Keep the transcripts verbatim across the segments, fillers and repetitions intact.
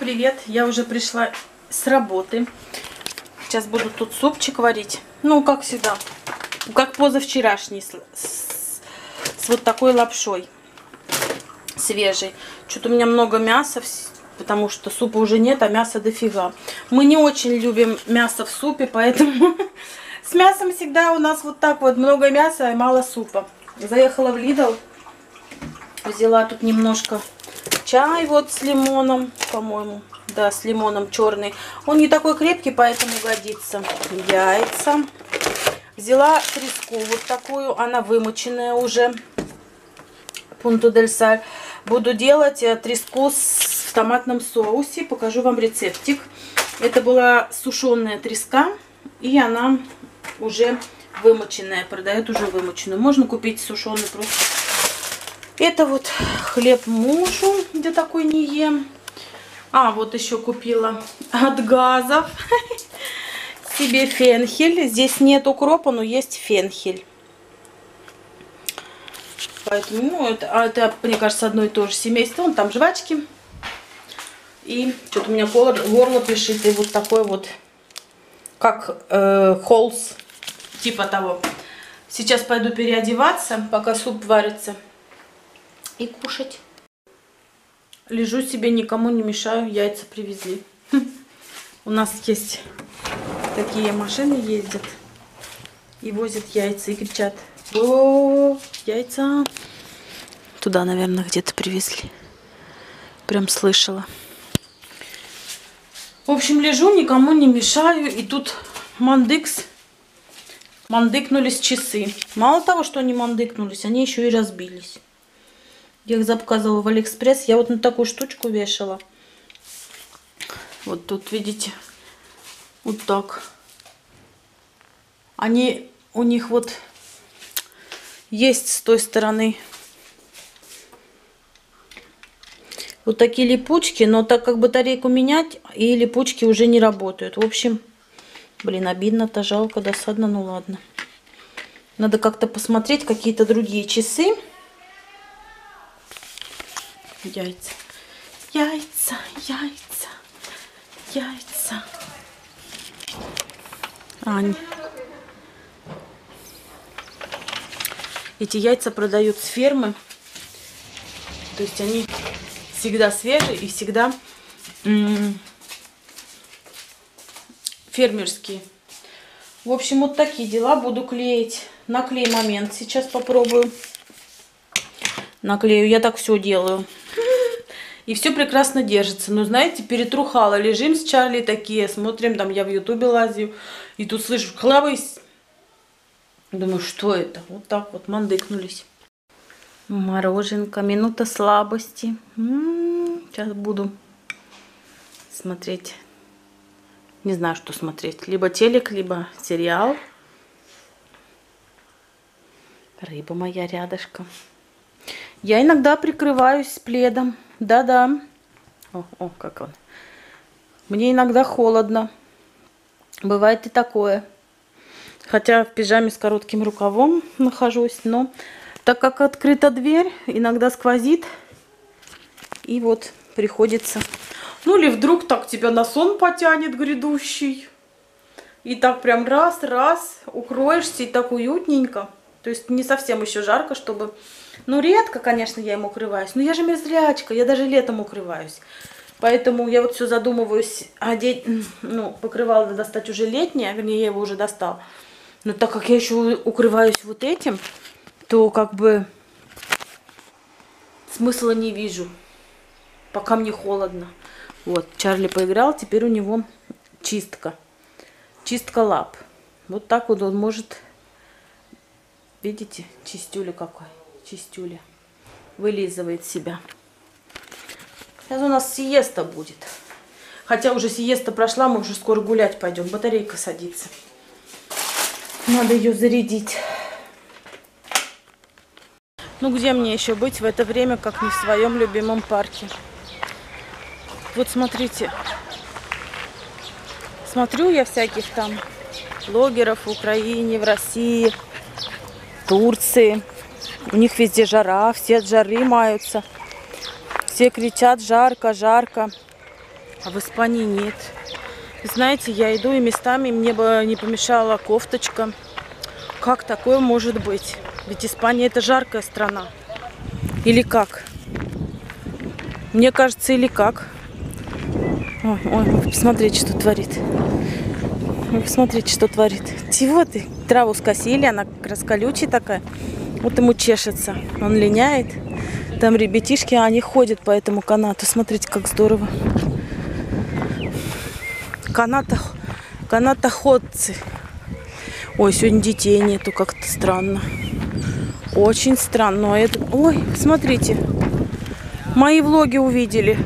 привет! Я уже пришла с работы. Сейчас буду тут супчик варить. Ну, как всегда. Как позавчерашний. С, с, с вот такой лапшой. Свежей. Что-то у меня много мяса, потому что супа уже нет, а мяса дофига. Мы не очень любим мясо в супе, поэтому с мясом всегда у нас вот так вот. Много мяса и мало супа. Заехала в Лидл. Взяла тут немножко чай вот с лимоном, по-моему. Да, с лимоном черный. Он не такой крепкий, поэтому годится. Яйца. Взяла треску вот такую. Она вымоченная уже. Пунту дель саль. Буду делать треску в томатном соусе. Покажу вам рецептик. Это была сушеная треска. И она уже вымоченная. Продает уже вымоченную. Можно купить сушеную просто. Это вот хлеб мужу. Я такой не ем. А, вот еще купила от газов себе фенхель. Здесь нет укропа, но есть фенхель. Поэтому, ну, это, это, мне кажется, одно и то же семейство. Вон там жвачки. И что-то у меня горло пишет. И вот такой вот, как э, холс, типа того. Сейчас пойду переодеваться, пока суп варится. И кушать. Лежу себе, никому не мешаю, яйца привезли. У нас есть такие машины, ездят и возят яйца, и кричат: о, яйца! Туда, наверное, где-то привезли. Прям слышала. В общем, лежу, никому не мешаю, и тут мандыкс. Мандыкнулись часы. Мало того, что они мандыкнулись, они еще и разбились. Я их заказывала в Алиэкспресс. Я вот на такую штучку вешала. Вот тут, видите, вот так. Они, у них вот есть с той стороны вот такие липучки, но так как батарейку менять, и липучки уже не работают. В общем, блин, обидно-то, жалко, досадно, ну ладно. Надо как-то посмотреть какие-то другие часы. Яйца, яйца, яйца, яйца. Ань. Эти яйца продают с фермы. То есть они всегда свежие и всегда фермерские. В общем, вот такие дела. Буду клеить. На клей момент сейчас попробую. Наклею. Я так все делаю. И все прекрасно держится. Но, знаете, перетрухало. Лежим с Чарли такие, смотрим, там я в Ютубе лазю. И тут слышу, хлавысь. Думаю, что это? Вот так вот мандыкнулись. Мороженка. Минута слабости. М-м-м, сейчас буду смотреть. Не знаю, что смотреть. Либо телек, либо сериал. Рыба моя рядышком. Я иногда прикрываюсь пледом. Да-да. О, о, как он. Мне иногда холодно. Бывает и такое. Хотя в пижаме с коротким рукавом нахожусь. Но так как открыта дверь, иногда сквозит. И вот приходится. Ну или вдруг так тебя на сон потянет грядущий. И так прям раз-раз укроешься, и так уютненько. То есть не совсем еще жарко, чтобы... Ну, редко, конечно, я им укрываюсь. Но я же мерзлячка, я даже летом укрываюсь. Поэтому я вот все задумываюсь одеть... Ну, покрывало достать уже летнее, вернее, я его уже достала. Но так как я еще укрываюсь вот этим, то как бы смысла не вижу. Пока мне холодно. Вот, Чарли поиграл, теперь у него чистка. Чистка лап. Вот так вот он может... Видите, чистюля какой. Чистюля. Вылизывает себя. Сейчас у нас сиеста будет. Хотя уже сиеста прошла, мы уже скоро гулять пойдем. Батарейка садится. Надо ее зарядить. Ну где мне еще быть в это время, как не в своем любимом парке? Вот смотрите. Смотрю я всяких там блогеров в Украине, в России. Турции. У них везде жара, все от жары маются. Все кричат: жарко, жарко. а в Испании нет. Знаете, я иду, и местами мне бы не помешала кофточка. Как такое может быть? Ведь Испания — это жаркая страна. Или как? Мне кажется, или как? Ой, ой, посмотрите, что творит. Ой, посмотрите, что творит. Чего ты? Траву скосили, она как раз колючая такая. Вот ему чешется. Он линяет. Там ребятишки, а они ходят по этому канату. Смотрите, как здорово. Каната, канатоходцы. Ой, сегодня детей нету, как-то странно. Очень странно. Но это... Ой, смотрите. Мои влоги увидели.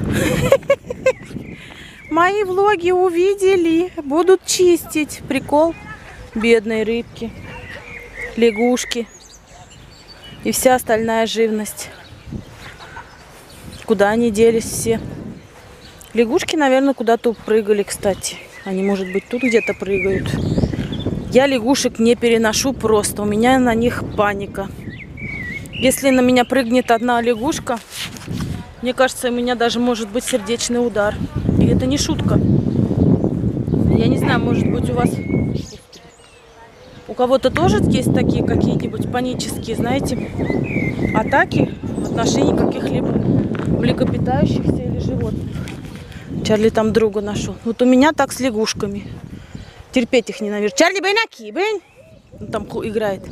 Мои влоги увидели. Будут чистить. Прикол. Бедные рыбки, лягушки и вся остальная живность. Куда они делись все? Лягушки, наверное, куда-то прыгали, кстати. Они, может быть, тут где-то прыгают. Я лягушек не переношу просто. У меня на них паника. Если на меня прыгнет одна лягушка, мне кажется, у меня даже может быть сердечный удар. И это не шутка. Я не знаю, может быть, у вас... У кого-то тоже есть такие какие-нибудь панические, знаете, атаки в отношении каких-либо млекопитающихся или животных. Чарли там друга нашел. Вот у меня так с лягушками. Терпеть их ненавижу. Чарли, бейнаки, бейн! Он там играет.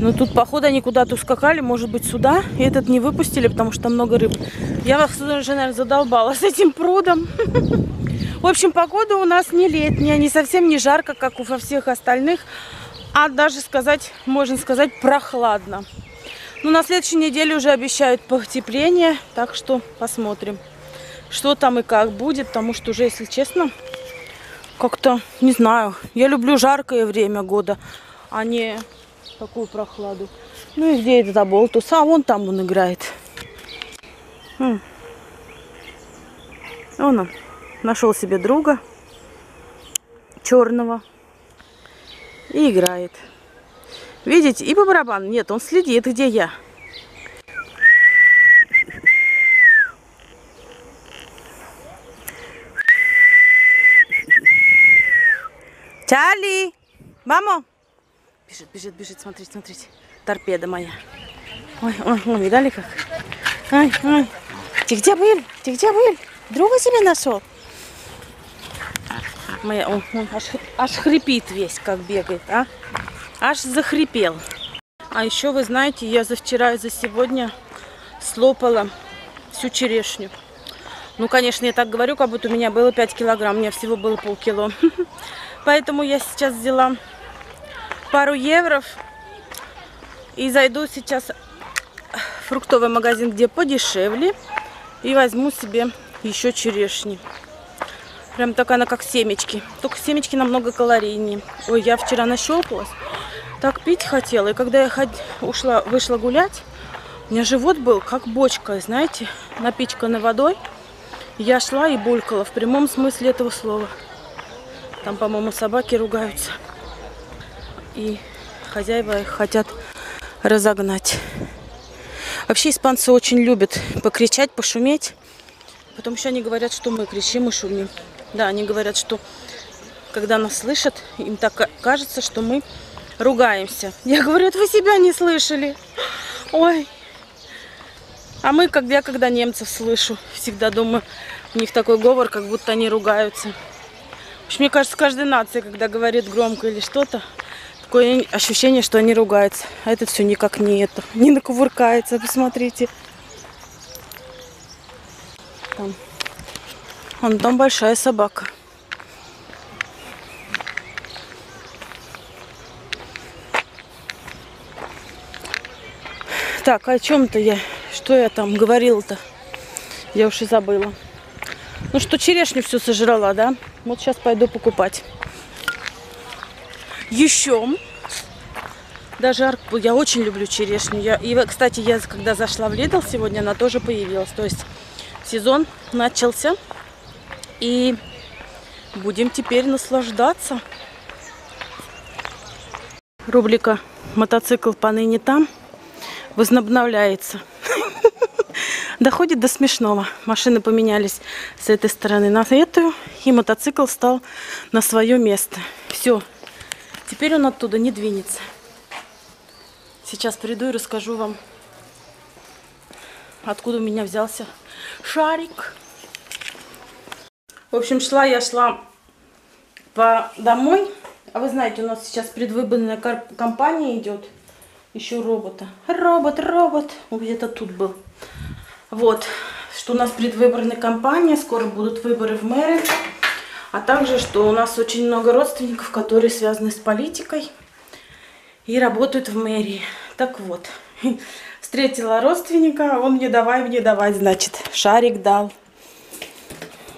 Но тут, походу, они куда-то ускакали, может быть, сюда. И этот не выпустили, потому что там много рыб. Я вас уже, наверное, задолбала с этим прудом. В общем, погода у нас не летняя, не совсем не жарко, как у всех остальных. А даже сказать, можно сказать, прохладно. Но на следующей неделе уже обещают потепление. Так что посмотрим, что там и как будет. Потому что уже, если честно, как-то, не знаю. Я люблю жаркое время года, а не такую прохладу. Ну и где этот оболтус? А вон там он играет. Вон он. Нашел себе друга черного и играет. Видите, и по барабану. Нет, он следит, где я. Чарли! Мамо! Бежит, бежит, бежит. Смотрите, смотрите. Торпеда моя. Ой, ой, ой, видали как? Ой, ой. Ты где был? Ты где был? Друга себе нашел? Моя, он, он аж, аж хрипит весь, как бегает, а? Аж захрипел. А еще, вы знаете, я за вчера и за сегодня слопала всю черешню. Ну, конечно, я так говорю, как будто у меня было пять килограмм, у меня всего было полкило. Поэтому я сейчас взяла пару евро и зайду сейчас в фруктовый магазин, где подешевле, и возьму себе еще черешни. Прям так она, как семечки. Только семечки намного калорийнее. Ой, я вчера нащелкалась. Так пить хотела. И когда я ход... ушла, вышла гулять, у меня живот был как бочка, знаете, напичканной водой. Я шла и булькала в прямом смысле этого слова. Там, по-моему, собаки ругаются. И хозяева их хотят разогнать. Вообще испанцы очень любят покричать, пошуметь. Потом еще они говорят, что мы кричим и шумим. Да, они говорят, что когда нас слышат, им так кажется, что мы ругаемся. Я говорю, это вы себя не слышали. Ой. А мы, как я когда немцев слышу, всегда думаю, у них такой говор, как будто они ругаются. В общем, мне кажется, каждая нация, когда говорит громко или что-то, такое ощущение, что они ругаются. А это все никак не это. Не накувыркается, посмотрите. Там. Вон там большая собака. Так, о чем-то я, что я там говорила-то? Я уж и забыла. Ну что, черешню все сожрала, да? Вот сейчас пойду покупать. Еще. Даже арку. Я очень люблю черешню. Я... И, кстати, я когда зашла в Лидл сегодня, она тоже появилась. То есть... Сезон начался, и будем теперь наслаждаться. Рубрика «Мотоцикл поныне там» возобновляется. Доходит до смешного. Машины поменялись с этой стороны на эту, и мотоцикл стал на свое место. Все. Теперь он оттуда не двинется. Сейчас приду и расскажу вам, откуда у меня взялся шарик. В общем, шла я, шла по домой. А вы знаете, у нас сейчас предвыборная кампания идет. Еще робота. Робот, робот. Он где-то тут был. Вот, что у нас предвыборная кампания, скоро будут выборы в мэры, а также, что у нас очень много родственников, которые связаны с политикой и работают в мэрии. Так вот, встретила родственника, он мне давай, мне давай, значит, шарик дал,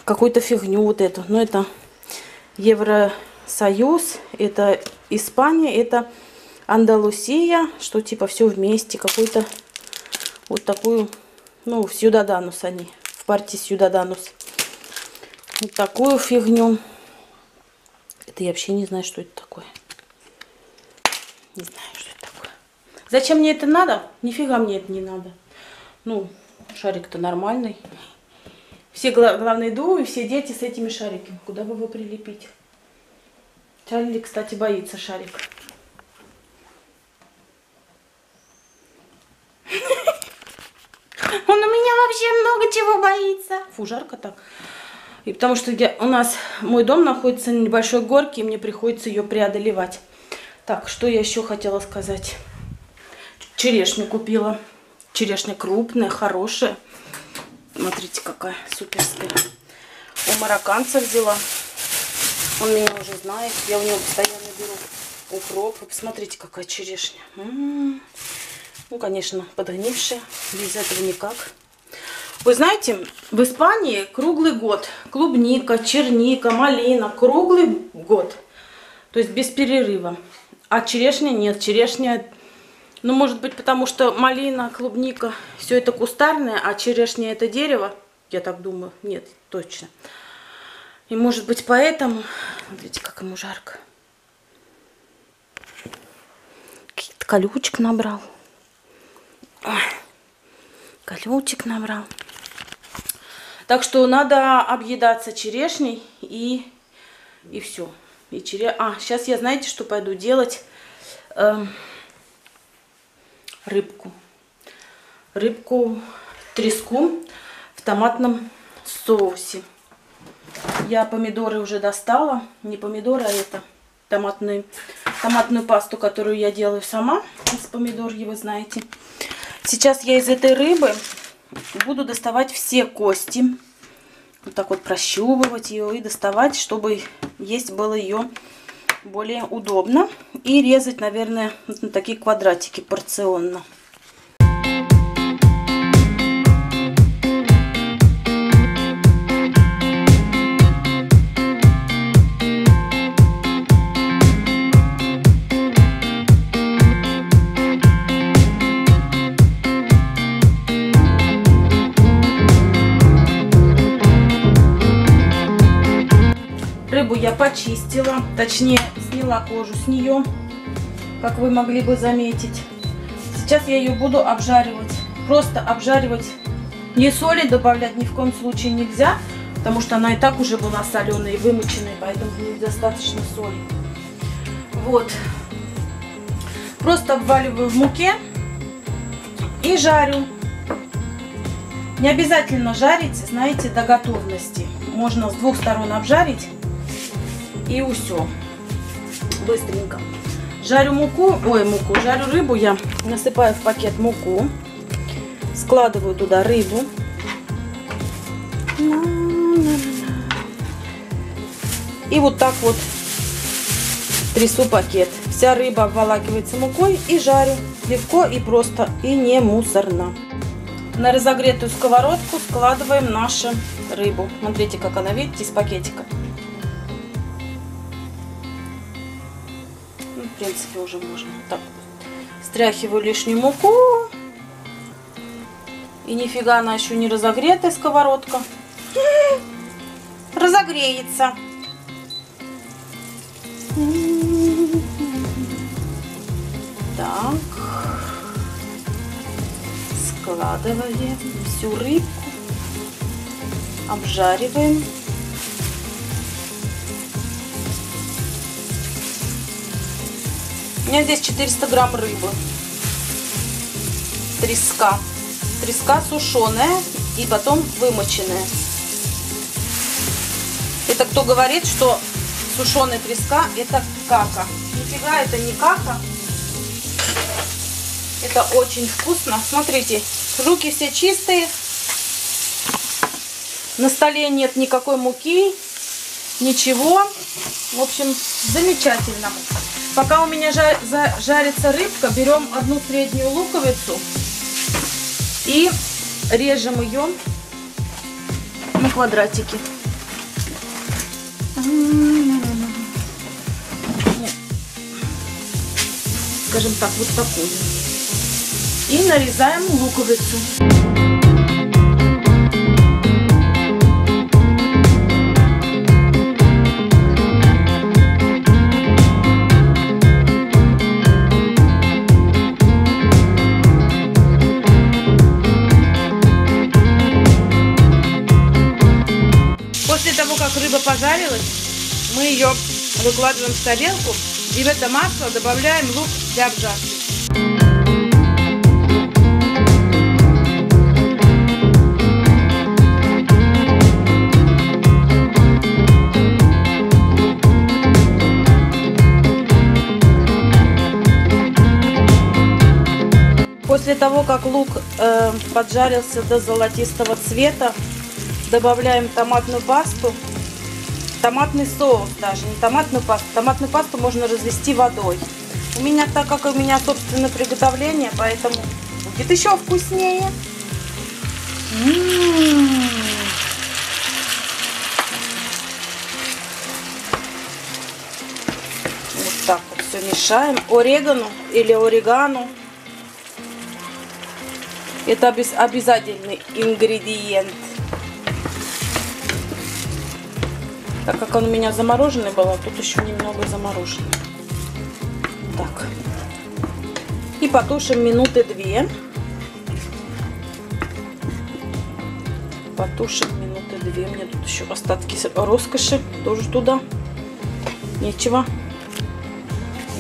какую-то фигню вот эту. Но это Евросоюз, это Испания, это Андалусия, что типа все вместе, какую-то вот такую... Ну, в Сьюдаданус они, в партии Сьюдаданус. Вот такую фигню. Это я вообще не знаю, что это такое. Не знаю, что это такое. Зачем мне это надо? Нифига мне это не надо. Ну, шарик-то нормальный. Все гла главные думы, все дети с этими шариками. Куда бы его прилепить? Чарли, кстати, боится шарик. Он у меня вообще много чего боится. Фу, жарко так. И потому что я, у нас мой дом находится на небольшой горке, и мне приходится ее преодолевать. Так, что я еще хотела сказать? Черешню купила. Черешня крупная, хорошая. Смотрите, какая суперская. У марокканца взяла. Он меня уже знает. Я у него постоянно беру укроп. Вы посмотрите, какая черешня. М-м-м. Ну, конечно, подгнившая. Без этого никак. Вы знаете, в Испании круглый год. Клубника, черника, малина. Круглый год. То есть без перерыва. А черешня нет. Черешня, ну, может быть, потому что малина, клубника, все это кустарное, а черешня это дерево. Я так думаю. Нет, точно. И, может быть, поэтому... Смотрите, как ему жарко. Каких-то колючек набрал. Колючек набрал. Так что надо объедаться черешней и, и все. И чере... А, сейчас я, знаете, что пойду делать? Эм, рыбку. Рыбку треску в томатном соусе. Я помидоры уже достала. Не помидоры, а это томатную, томатную пасту, которую я делаю сама. Из помидор, вы знаете. Сейчас я из этой рыбы буду доставать все кости. Вот так вот прощупывать ее и доставать, чтобы есть было ее более удобно. И резать, наверное, на такие квадратики порционно. Я почистила, точнее сняла кожу с нее, как вы могли бы заметить. Сейчас я ее буду обжаривать. Просто обжаривать, не соли добавлять ни в коем случае нельзя, потому что она и так уже была соленая и вымоченная, поэтому недостаточно соли. Вот. Просто обваливаю в муке и жарю. Не обязательно жарить, знаете, до готовности. Можно с двух сторон обжарить. И все. Быстренько. Жарю муку. Ой, муку. Жарю рыбу. Я насыпаю в пакет муку. Складываю туда рыбу. И вот так вот трясу пакет. Вся рыба обволакивается мукой и жарю. Легко и просто. И не мусорно. На разогретую сковородку складываем нашу рыбу. Смотрите, как она, видите, из пакетика. В принципе, уже можно. Так, стряхиваю лишнюю муку. И нифига она еще не разогретая сковородка. Разогреется. Так. Выкладываем всю рыбку, обжариваем. У меня здесь четыреста грамм рыбы, треска, треска сушеная и потом вымоченная. Это кто говорит, что сушеная треска это кака? Нифига, это не кака. Это очень вкусно. Смотрите, руки все чистые. На столе нет никакой муки, ничего. В общем, замечательно. Пока у меня жар, за, жарится рыбка, берем одну среднюю луковицу и режем ее на квадратики. Скажем так, вот такую. И нарезаем луковицу. После того, как рыба пожарилась, мы ее выкладываем в тарелку и в это масло добавляем лук для обжарки. После того, как лук э, поджарился до золотистого цвета, добавляем томатную пасту, томатный соус даже, не томатную пасту. Томатную пасту можно развести водой. У меня, так как у меня собственное приготовление, поэтому будет еще вкуснее. М-м-м. Вот так вот все мешаем. Орегано или орегано. Это обязательный ингредиент. Так как он у меня замороженный был, а тут еще немного заморожен. Так. И потушим минуты две. Потушим минуты две. У меня тут еще остатки роскоши. Тоже туда. Нечего.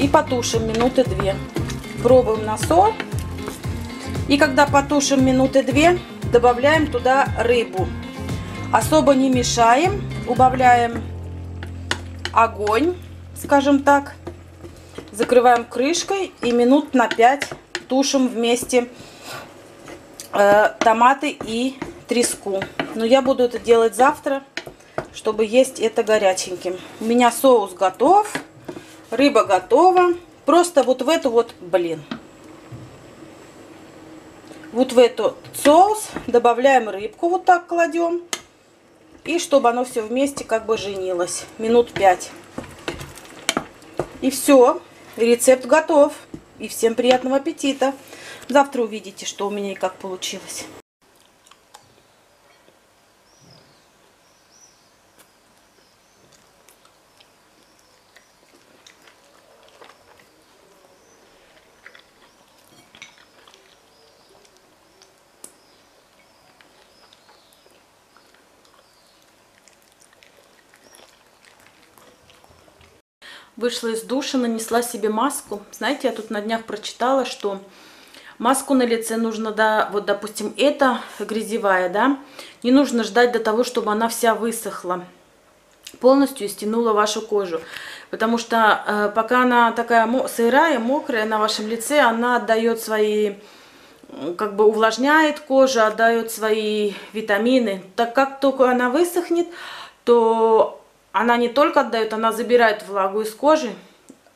И потушим минуты две. Пробуем на соль. И когда потушим минуты две, добавляем туда рыбу. Особо не мешаем, убавляем огонь, скажем так. Закрываем крышкой и минут на пять тушим вместе э, томаты и треску. Но я буду это делать завтра, чтобы есть это горяченьким. У меня соус готов, рыба готова. Просто вот в эту вот, блин. Вот в этот соус добавляем рыбку, вот так кладем. И чтобы оно все вместе как бы женилось. Минут пять. И все. Рецепт готов. И всем приятного аппетита. Завтра увидите, что у меня и как получилось. Вышла из душа, нанесла себе маску. Знаете, я тут на днях прочитала, что маску на лице нужно, да, вот, допустим, эта грязевая, да, не нужно ждать до того, чтобы она вся высохла, полностью стянула вашу кожу. Потому что э, пока она такая сырая, мокрая на вашем лице, она отдает свои, как бы увлажняет кожу, отдает свои витамины. Так как только она высохнет, то... Она не только отдает, она забирает влагу из кожи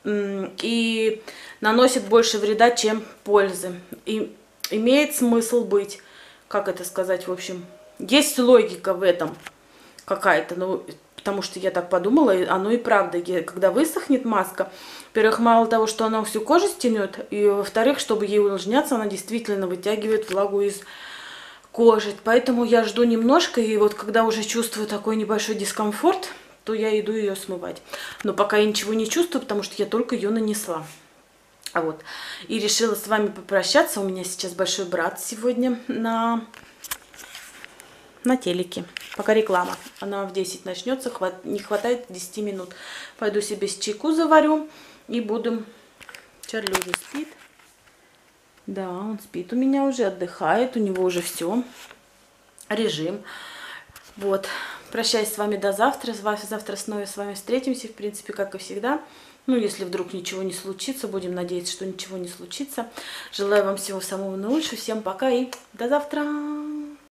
и наносит больше вреда, чем пользы. И имеет смысл быть, как это сказать, в общем, есть логика в этом какая-то, ну, потому что я так подумала, и оно и правда, когда высохнет маска, во-первых, мало того, что она всю кожу стянет, и во-вторых, чтобы ей увлажняться, она действительно вытягивает влагу из кожи. Поэтому я жду немножко, и вот когда уже чувствую такой небольшой дискомфорт, то я иду ее смывать. Но пока я ничего не чувствую, потому что я только ее нанесла. А вот. И решила с вами попрощаться. У меня сейчас большой брат сегодня на, на телеке. Пока реклама. Она в десять начнется. Хват... Не хватает десяти минут. Пойду себе с чайку заварю. И буду... Чарли уже спит. Да, он спит у меня уже, отдыхает. У него уже все. Режим. Вот. Прощаюсь с вами до завтра. Завтра снова с вами встретимся. В принципе, как и всегда. Ну, если вдруг ничего не случится, будем надеяться, что ничего не случится. Желаю вам всего самого наилучшего. Всем пока и до завтра!